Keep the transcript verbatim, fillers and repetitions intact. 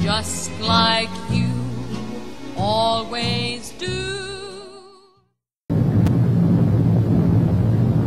Just like you always.